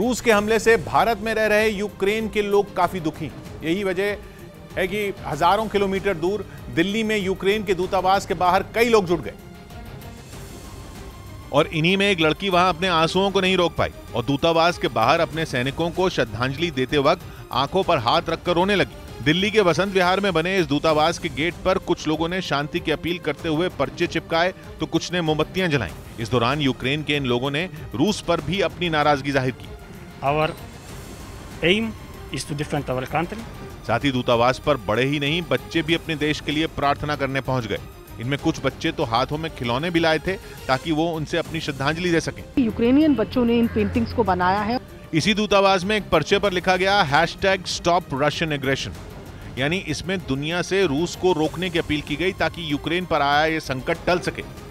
रूस के हमले से भारत में रह रहे यूक्रेन के लोग काफ़ी दुखी हैं। यही वजह है कि हज़ारों किलोमीटर दूर दिल्ली में यूक्रेन के दूतावास के बाहर कई लोग जुट गए और इन्हीं में एक लड़की वहां अपने आंसुओं को नहीं रोक पाई और दूतावास के बाहर अपने सैनिकों को श्रद्धांजलि देते वक्त आंखों पर हाथ रखकर रोने लगी। दिल्ली के वसंत विहार में बने इस दूतावास के गेट पर कुछ लोगों ने शांति की अपील करते हुए पर्चे चिपकाए तो कुछ ने मोमबत्तियां जलाईं। इस दौरान यूक्रेन के इन लोगों ने रूस पर भी अपनी नाराजगी जाहिर की। साथ ही दूतावास पर बड़े ही नहीं बच्चे भी अपने देश के लिए प्रार्थना करने पहुंच गए। इनमें कुछ बच्चे तो हाथों में खिलौने भी लाए थे ताकि वो उनसे अपनी श्रद्धांजलि दे सकें। यूक्रेनियन बच्चों ने इन पेंटिंग्स को बनाया है। इसी दूतावास में एक पर्चे पर लिखा गया #StopRussianAggression, यानी इसमें दुनिया से रूस को रोकने की अपील की गई ताकि यूक्रेन पर आया ये संकट टल सके।